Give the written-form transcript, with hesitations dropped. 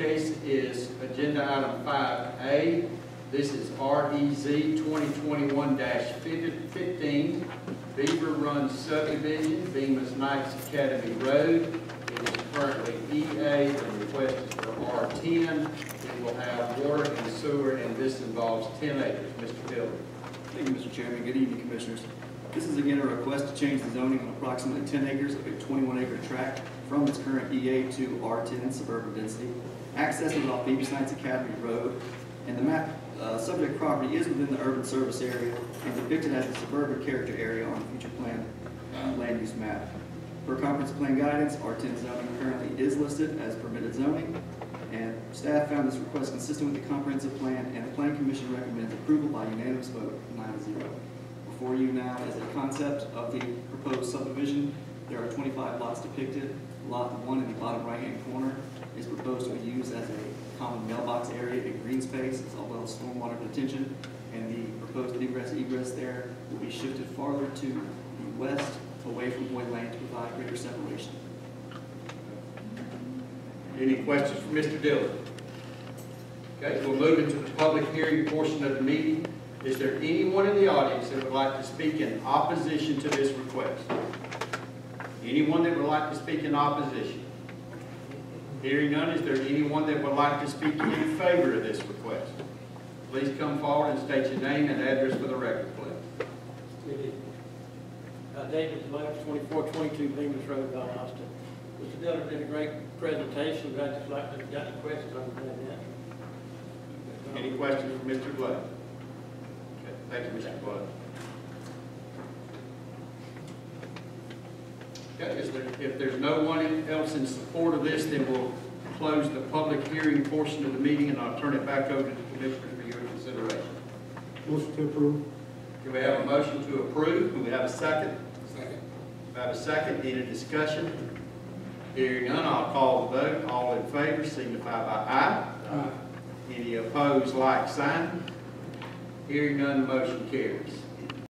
case is agenda item 5A. This is REZ 2021-15, Beaver Run Subdivision, Bemiss Knights Academy Road. It is currently EA. The request is for R10. It will have water and sewer, and this involves 10 acres. Mr. Dillard. Thank you, Mr. Chairman. Good evening, Commissioners. This is again a request to change the zoning on approximately 10 acres of a 21-acre tract from its current EA to R10 suburban density. Access is off Bemiss Knights Academy Road, and the map subject property is within the urban service area and depicted as a suburban character area on the future plan land use map. Per comprehensive plan guidance, R10 zoning currently is listed as permitted zoning, and staff found this request consistent with the comprehensive plan, and the Plan Commission recommends approval by unanimous vote 9-0. Before you now is a concept of the proposed subdivision. There are 25 lots depicted. Lot 1 in the bottom right-hand corner is proposed to be used as a common mailbox area and green space, as well as stormwater detention, and the proposed egress there will be shifted farther to the west, away from Boyd Lane, to provide greater separation. Any questions for Mr. Dillard? Okay, we'll move into the public hearing portion of the meeting. Is there anyone in the audience that would like to speak in opposition to this request? Anyone that would like to speak in opposition? Hearing none, is there anyone that would like to speak in favor of this request? Please come forward and state your name and address for the record, please. David Left, 2422 Bemis Road, Don Austin. Mr. Dillard did a great presentation, but I'd just like to get any questions on that. Any questions for Mr. Blood? Thank you, Mr. Blood. Okay, if there's no one else in support of this, then we'll close the public hearing portion of the meeting, and I'll turn it back over to the Commissioners for your consideration. Motion to approve. Do we have a motion to approve? Do we have a second? Second. We have a second. Any discussion? Hearing none, I'll call the vote. All in favor signify by aye. Aye. Any opposed, like sign. Hearing none, the motion carries.